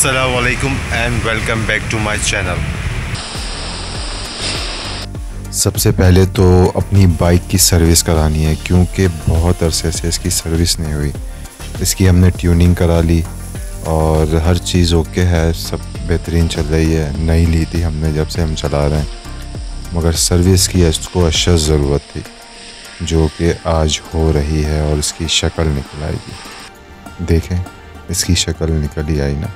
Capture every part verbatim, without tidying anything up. अस्सलाम वालेकुम and welcome back to my channel. सबसे पहले तो अपनी बाइक की सर्विस करानी है क्योंकि बहुत अरसे से इसकी सर्विस नहीं हुई। इसकी हमने ट्यूनिंग करा ली और हर चीज़ ओके है, सब बेहतरीन चल रही है। नई ली थी हमने जब से हम चला रहे हैं, मगर सर्विस की इसको अशद ज़रूरत थी जो कि आज हो रही है और इसकी शक्ल निकल आएगी। देखें इसकी शक्ल निकल ही आई ना।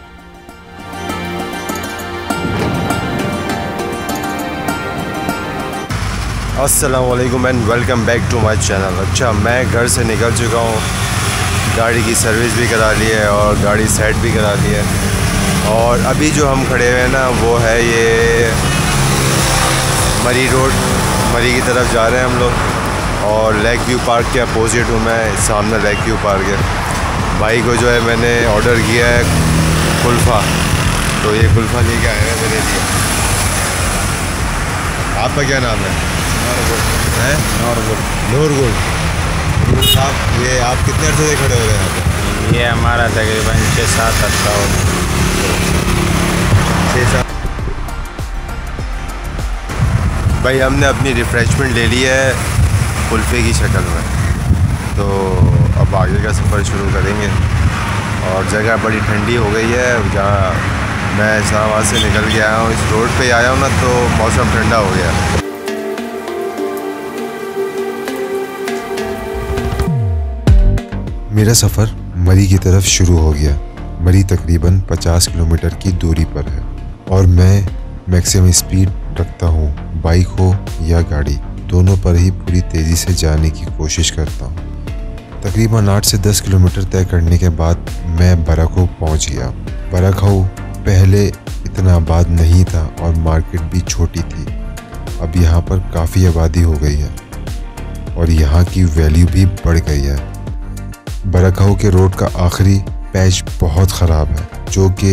अस्सलाम वालेकुम and welcome back to my channel. अच्छा, मैं घर से निकल चुका हूँ, गाड़ी की सर्विस भी करा ली है और गाड़ी सेट भी करा ली है। और अभी जो हम खड़े हुए हैं ना वो है ये मरी रोड, मरी की तरफ जा रहे हैं हम लोग। और लेक व्यू पार्क के अपोजिट हूँ मैं, सामने लेक व्यू पार्क है। भाई को जो है मैंने ऑर्डर किया है कुल्फ़ा, तो ये कुल्फ़ा लेके आए हैं मेरे लिए। आपका क्या नाम है? नूरगुल साहब, ये आप कितने अर्से से खड़े हो रहे हैं? ये हमारा तकरीबन छः सात अर्सा हो छः सात भाई हमने अपनी रिफ़्रेशमेंट ले ली है कुल्फ़े की शक्ल में, तो अब आगे का सफ़र शुरू करेंगे। और जगह बड़ी ठंडी हो गई है। जहाँ मैं इस्लामाबाद से निकल के आया हूँ, इस रोड पे आया हूँ ना, तो मौसम ठंडा हो गया। मेरा सफ़र मरी की तरफ शुरू हो गया। मरी तकरीबन पचास किलोमीटर की दूरी पर है और मैं मैक्सिमम स्पीड रखता हूँ। बाइक हो या गाड़ी, दोनों पर ही पूरी तेज़ी से जाने की कोशिश करता हूँ। तकरीबन आठ से दस किलोमीटर तय करने के बाद मैं बराखो पहुंच गया। बराखो पहले इतना आबाद नहीं था और मार्केट भी छोटी थी। अब यहाँ पर काफ़ी आबादी हो गई है और यहाँ की वैल्यू भी बढ़ गई है। बराखो के रोड का आखिरी पैच बहुत ख़राब है जो कि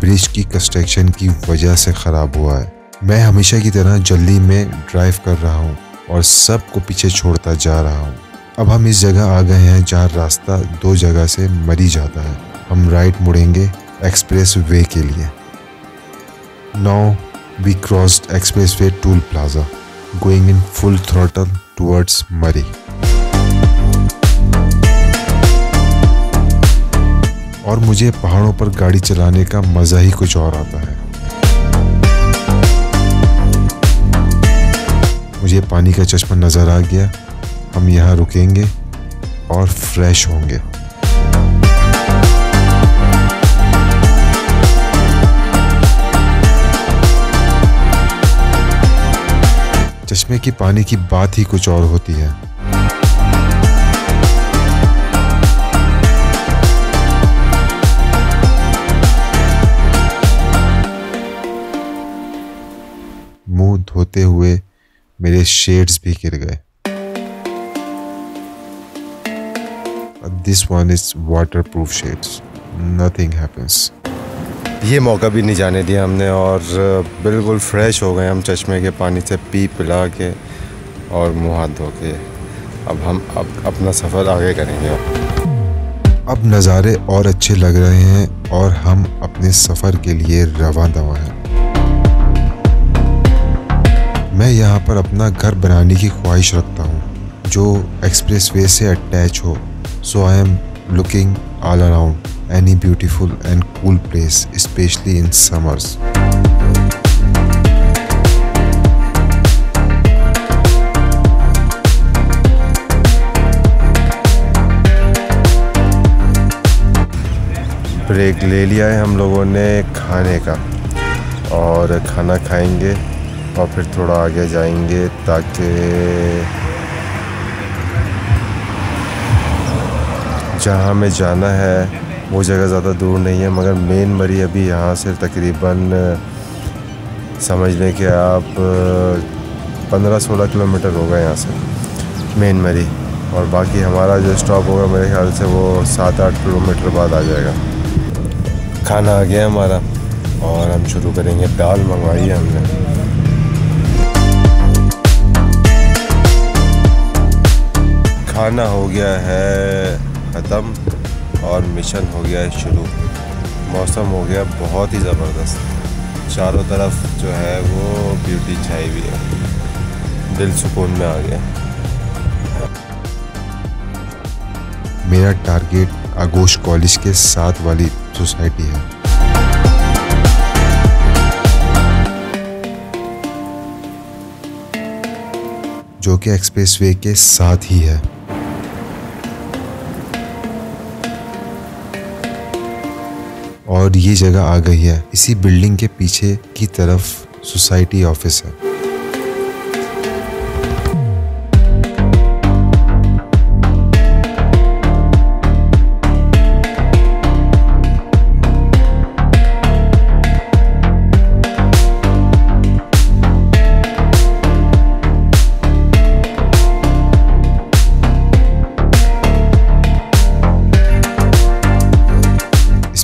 ब्रिज की कंस्ट्रक्शन की वजह से ख़राब हुआ है। मैं हमेशा की तरह जल्दी में ड्राइव कर रहा हूँ और सबको पीछे छोड़ता जा रहा हूँ। अब हम इस जगह आ गए हैं जहाँ रास्ता दो जगह से मरी जाता है। हम राइट मुड़ेंगे एक्सप्रेस वे के लिए। Now we crossed express way toll plaza, going in full throttle towards Murree. और मुझे पहाड़ों पर गाड़ी चलाने का मज़ा ही कुछ और आता है। मुझे पानी का चश्मा नज़र आ गया। हम यहाँ रुकेंगे और फ्रेश होंगे। चश्मे की पानी की बात ही कुछ और होती है। मुंह धोते हुए मेरे शेड्स भी गिर गए। This one is waterproof shades. Nothing happens. ये मौका भी नहीं जाने दिया हमने और बिल्कुल फ्रेश हो गए हम चश्मे के पानी से पी पिला के और मुँह हाथ धो के। अब हम अब अपना सफ़र आगे करेंगे। अब नज़ारे और अच्छे लग रहे हैं और हम अपने सफ़र के लिए रवा दवा हैं। मैं यहाँ पर अपना घर बनाने की ख्वाहिश रखता हूँ जो एक्सप्रेस वे से अटैच हो। So I am looking all around any beautiful and cool place, especially in summers. Break ले लिया है हम लोगों ने खाने का और खाना खाएंगे और फिर थोड़ा आगे जाएंगे ताकि जहाँ हमें जाना है वो जगह ज़्यादा दूर नहीं है। मगर मेन मरी अभी यहाँ से तकरीबन समझ लें कि आप पंद्रह सोलह किलोमीटर होगा यहाँ से मेन मरी। और बाकी हमारा जो स्टॉप होगा मेरे ख्याल से वो सात आठ किलोमीटर बाद आ जाएगा। खाना आ गया हमारा और हम शुरू करेंगे। दाल मंगवाई है हमने। खाना हो गया है ख़त्म और मिशन हो गया है शुरू। मौसम हो गया बहुत ही ज़बरदस्त, चारों तरफ जो है वो ब्यूटी छाई हुई है, दिल सुकून में आ गया। मेरा टारगेट आगोश कॉलेज के साथ वाली सोसाइटी है। जो कि एक्सप्रेसवे के साथ ही है। और ये जगह आ गई है, इसी बिल्डिंग के पीछे की तरफ सोसाइटी ऑफिस है।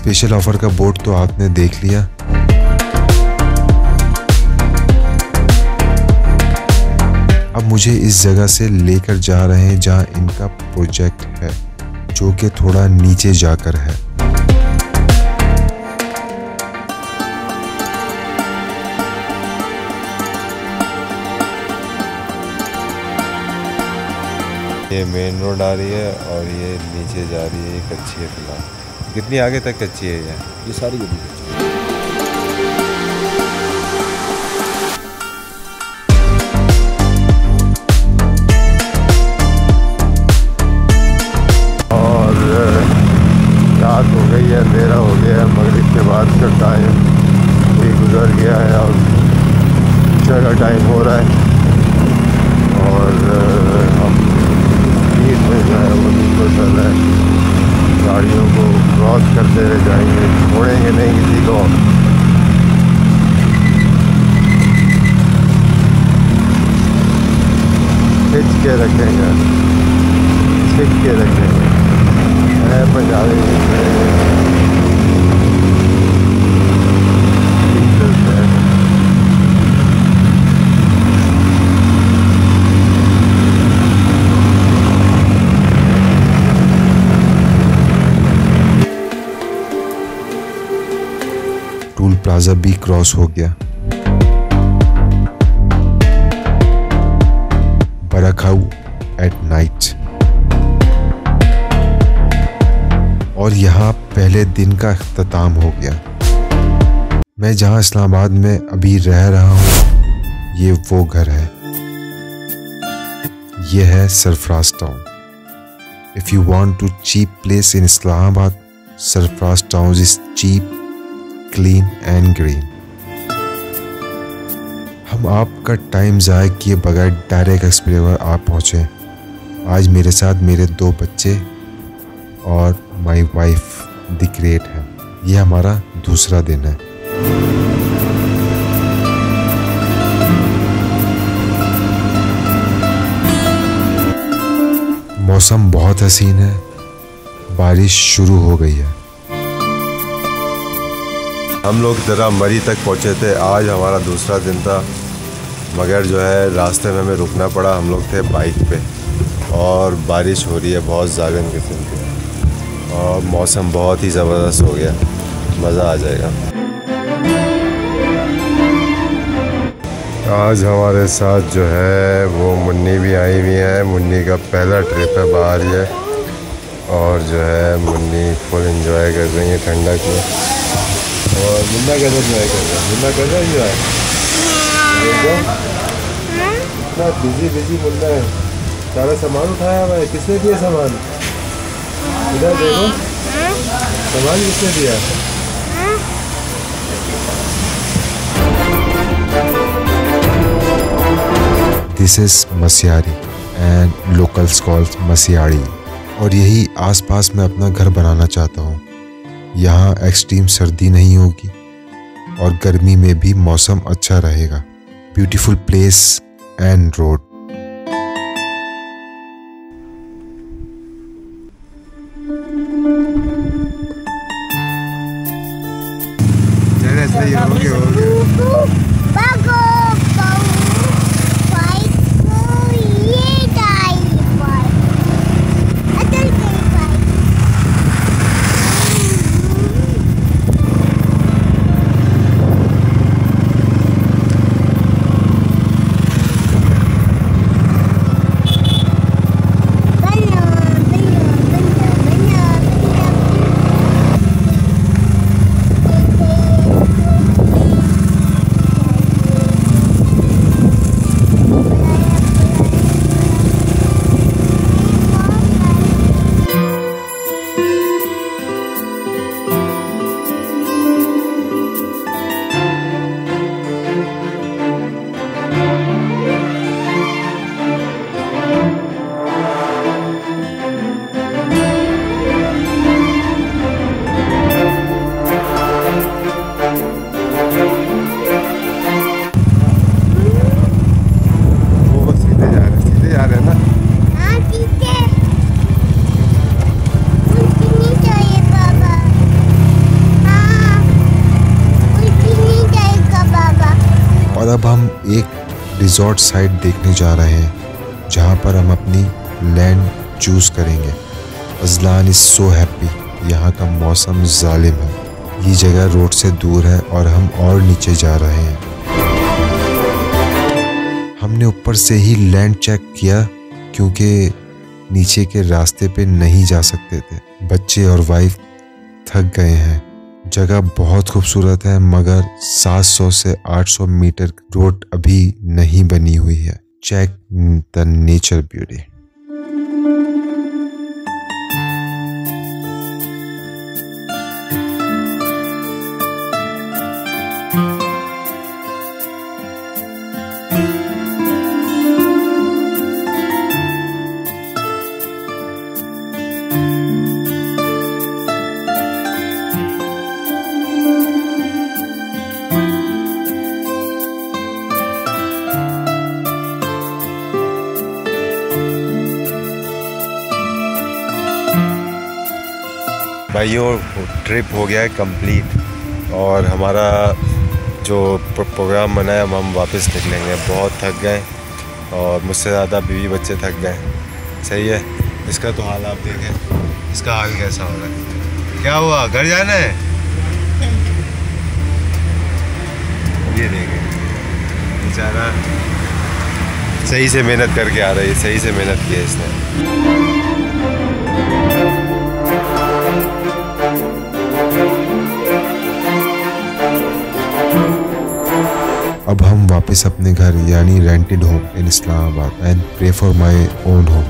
स्पेशल ऑफर का बोर्ड तो आपने देख लिया। अब मुझे इस जगह से लेकर जा रहे हैं जहां इनका प्रोजेक्ट है, जो कि थोड़ा नीचे जाकर है। ये मेन रोड आ रही है और ये नीचे जा रही है। एक अच्छी फिलहाल कितनी आगे तक कच्ची है यार, ये सारी गली कच्ची है। और रात हो गई है, अंधेरा हो गया है, मगरिब के बाद का टाइम भी गुजर गया है और इशा का टाइम हो रहा है। और हम ईद में जो है वो बिल्कुल चल रहा है, गाड़ियों को क्रॉस करते रह जाएंगे, छोड़ेंगे नहीं किसी को। खिंच के रखेंगे, खिंच के रखेंगे। मैं पंजाबी प्लाजा भी क्रॉस हो गया। Barakahu at night. और यहाँ पहले दिन का अख्ताम हो गया। मैं जहाँ इस्लामाबाद में अभी रह रहा हूँ, ये वो घर है। ये है Sarfaraz town. If you want to cheap place in Islamabad, Sarfaraz town is cheap, clean and green. हम आपका टाइम ज़ाया किए बगैर डायरेक्ट एक्सप्रेवर आप पहुँचे। आज मेरे साथ मेरे दो बच्चे और माई वाइफ द ग्रेट है। ये हमारा दूसरा दिन है। मौसम बहुत हसीन है, बारिश शुरू हो गई है। हम लोग ज़रा मरी तक पहुँचे थे, आज हमारा दूसरा दिन था, मगर जो है रास्ते में हमें रुकना पड़ा। हम लोग थे बाइक पे और बारिश हो रही है बहुत जागन किस्म की, और मौसम बहुत ही ज़बरदस्त हो गया, मज़ा आ जाएगा। आज हमारे साथ जो है वो मुन्नी भी आई हुई है। मुन्नी का पहला ट्रिप है बाहर ये, और जो है मुन्नी फुल इंजॉय कर रही है ठंडक में। और मुन्ना कैसा इंजॉय कर रहा है, मुन्ना कैसा इंजॉय इतना बिजी बिजी मुन्ना है। सारा सामान उठाया हुआ है, किसने दिया सामान? इधर देखो, सामान किसने दिया? This is Masyari and locals called Masyari. और यही आसपास मैं अपना घर बनाना चाहता हूँ। यहाँ एक्सट्रीम सर्दी नहीं होगी और गर्मी में भी मौसम अच्छा रहेगा। Beautiful place and road. और अब हम एक रिजॉर्ट साइट देखने जा रहे हैं जहाँ पर हम अपनी लैंड चूज़ करेंगे। Ajlan is so happy. यहाँ का मौसम जालिम है। ये जगह रोड से दूर है और हम और नीचे जा रहे हैं। हमने ऊपर से ही लैंड चेक किया क्योंकि नीचे के रास्ते पे नहीं जा सकते थे। बच्चे और वाइफ थक गए हैं। जगह बहुत खूबसूरत है मगर सात सौ से आठ सौ मीटर रोड अभी नहीं बनी हुई है। Check the nature beauty. भाई और ट्रिप हो गया है कंप्लीट और हमारा जो प्रोग्राम बना है हम वापस निकलेंगे। बहुत थक गए और मुझसे ज़्यादा बीवी बच्चे थक गए। सही है। इसका तो हाल आप देखें, इसका हाल कैसा हो रहा है। क्या हुआ, घर जाना है? ये देखें बेचारा सही से मेहनत करके आ रही है। सही से मेहनत की है इसने। अब हम वापस अपने घर यानी rented home in Islamabad and pray for my own home.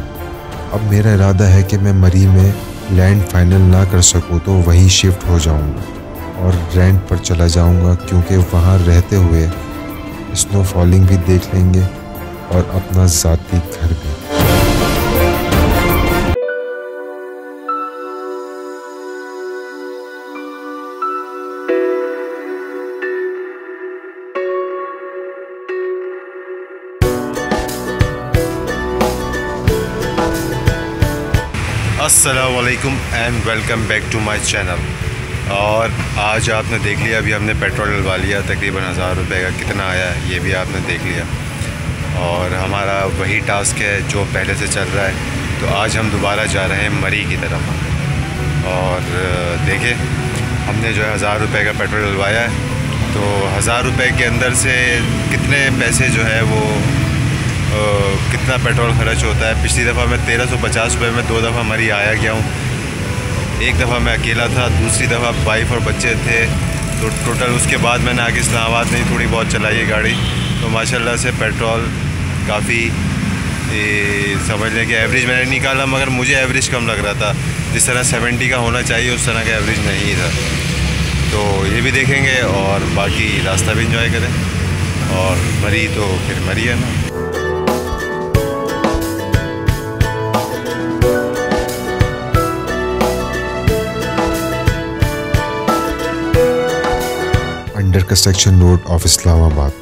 अब मेरा इरादा है कि मैं मरी में लैंड फाइनल ना कर सकूं तो वहीं शिफ्ट हो जाऊंगा और रेंट पर चला जाऊंगा क्योंकि वहां रहते हुए स्नो फॉलिंग भी देख लेंगे और अपना ज़ाती घर भी। अस्सलामुअलैकुम and welcome back to my channel. और आज आपने देख लिया, अभी हमने पेट्रोल डलवा लिया, तकरीबन हज़ार रुपये का कितना आया ये भी आपने देख लिया। और हमारा वही टास्क है जो पहले से चल रहा है। तो आज हम दोबारा जा रहे हैं मरी की तरफ और देखें हमने जो है हज़ार रुपये का पेट्रोल डलवाया है तो हज़ार रुपये के अंदर से कितने पैसे जो है वो Uh, कितना पेट्रोल खर्च होता है। पिछली दफ़ा मैं तेरह सौ पचास रुपये में दो दफ़ा मरी आया गया हूँ। एक दफ़ा मैं अकेला था, दूसरी दफ़ा वाइफ और बच्चे थे, तो टोटल उसके बाद मैंने आगे इस्लामाबाद में थोड़ी बहुत चलाई है गाड़ी। तो माशाल्लाह से पेट्रोल काफ़ी समझ लें कि एवरेज मैंने निकाला मगर मुझे एवरेज कम लग रहा था। जिस तरह सेवेंटी का होना चाहिए उस तरह का एवरेज नहीं था। तो ये भी देखेंगे और बाकी रास्ता भी इंजॉय करें। और मरी तो फिर मरी है ना। Construction road of Islamabad.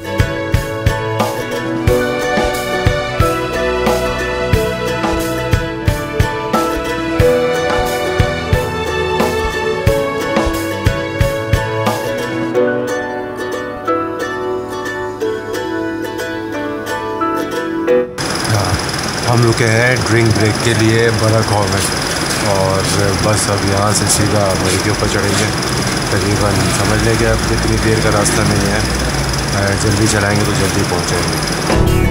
हम रुके हैं ड्रिंक ब्रेक के लिए बर्क हॉल में और बस अब यहाँ से सीधा मरी के ऊपर चढ़ेंगे। तकरीबन समझ लें कि अब इतनी देर का रास्ता नहीं है, जल्दी चलाएंगे तो जल्दी पहुँच जाएंगे।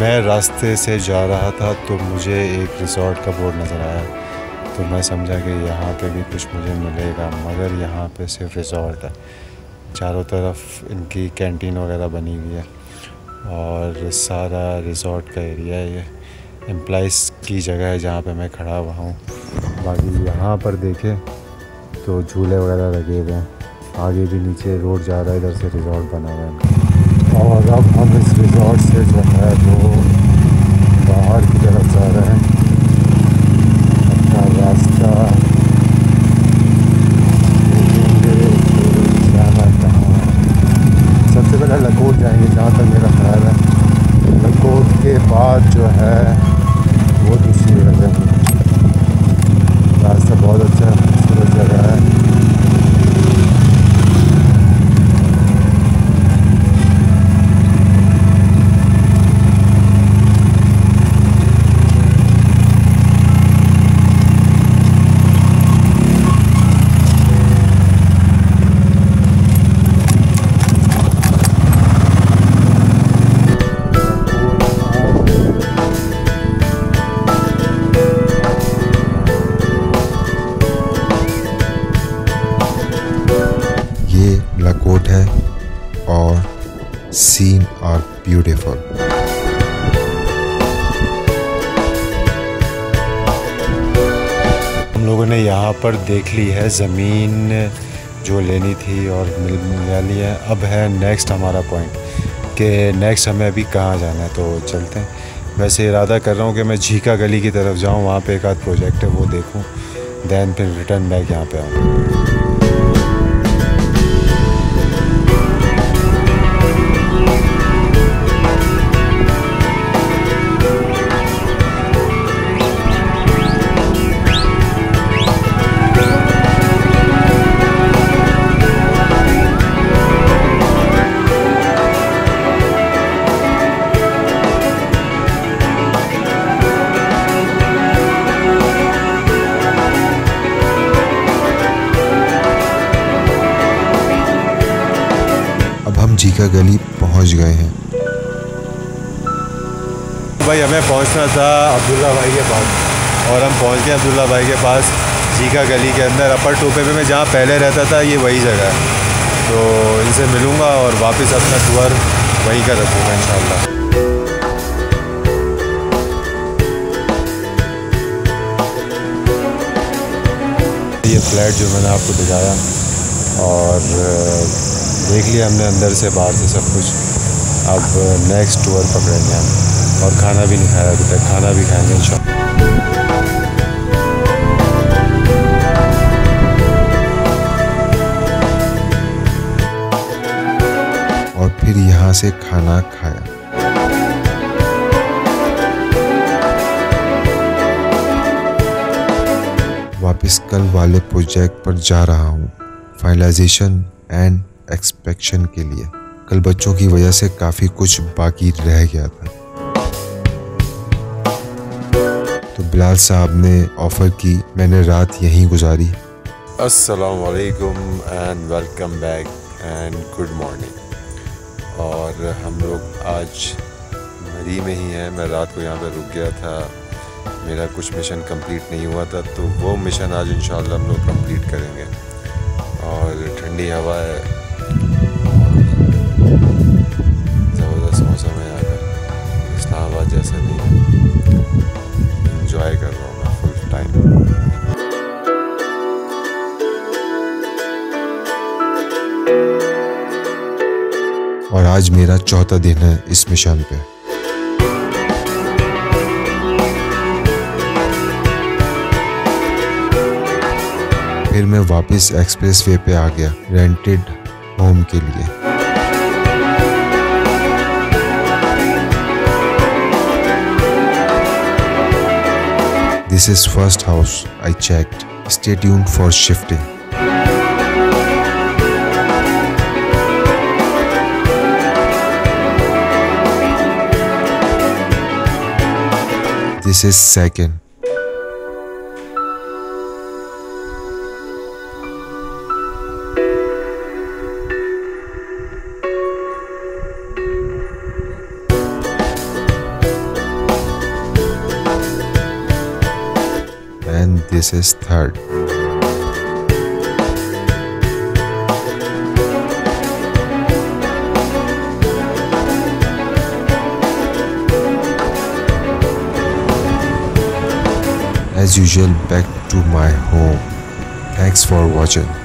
मैं रास्ते से जा रहा था तो मुझे एक रिसोर्ट का बोर्ड नज़र आया तो मैं समझा कि यहाँ पे भी कुछ मुझे मिलेगा मगर यहाँ पे सिर्फ रिसॉर्ट है। चारों तरफ इनकी कैंटीन वगैरह बनी हुई है और सारा रिसॉर्ट का एरिया है। ये एम्प्लाइज़ की जगह है जहाँ पे मैं खड़ा हुआ हूँ। बाकी यहाँ पर देखें तो झूले वगैरह लगे हुए हैं। आगे भी नीचे रोड जा रहा है, इधर से रिसॉर्ट बना हुआ है। और अब हम इस रिसॉर्ट से जो है वो बाहर की तरफ जा रहे हैं। सबसे पहले लकोट जाएंगे जहाँ तक मेरा ख्याल scene are beautiful. हम लोगों ने यहाँ पर देख ली है ज़मीन जो लेनी थी और मिल गई है। अब है नेक्स्ट हमारा पॉइंट कि नेक्स्ट हमें अभी कहाँ जाना है, तो चलते हैं। वैसे इरादा कर रहा हूँ कि मैं झीका गली की तरफ जाऊँ, वहाँ पे एक आध प्रोजेक्ट है वो देखूँ, दैन फिर रिटर्न बैक यहाँ पे आऊँ। झीका गली पहुंच गए हैं भाई, हमें पहुंचना था अब्दुल्ला भाई के पास और हम पहुंच गए अब्दुल्ला भाई के पास झीका गली के अंदर। अपर टोपे पे मैं जहाँ पहले रहता था ये वही जगह है, तो इनसे मिलूंगा और वापस अपना टूर वहीं का रखूँगा इंशाल्लाह। ये फ्लैट जो मैंने आपको दिखाया और देख लिया हमने अंदर से बाहर से सब कुछ। अब नेक्स्ट टूर पकड़ेंगे हम, और खाना भी नहीं खाया अभी तक, खाना भी खाएंगे इंशाल्लाह। और फिर यहाँ से खाना खाया। वापस कल वाले प्रोजेक्ट पर जा रहा हूँ फाइनलाइजेशन एंड एक्सपेक्शन के लिए। कल बच्चों की वजह से काफ़ी कुछ बाकी रह गया था, तो बिलाल साहब ने ऑफ़र की, मैंने रात यहीं गुजारी। अस्सलाम वालेकुम and welcome back and good morning. और हम लोग आज मरी में ही हैं। मैं रात को यहाँ पे रुक गया था, मेरा कुछ मिशन कंप्लीट नहीं हुआ था, तो वो मिशन आज इंशाल्लाह हम लोग कंप्लीट करेंगे। और ठंडी हवा है, ज़बरदस्त मौसम है यहाँ पर, इस्लामाबाद जैसा नहीं है। इंजॉय कर रहा हूँ मैं फुल टाइम। और आज मेरा चौथा दिन है इस मिशन पे। फिर मैं वापस एक्सप्रेसवे पे आ गया रेंटेड होम के लिए। This is first house I checked. Stay tuned for shifting. This is second. This is third. As usual, back to my home. Thanks for watching.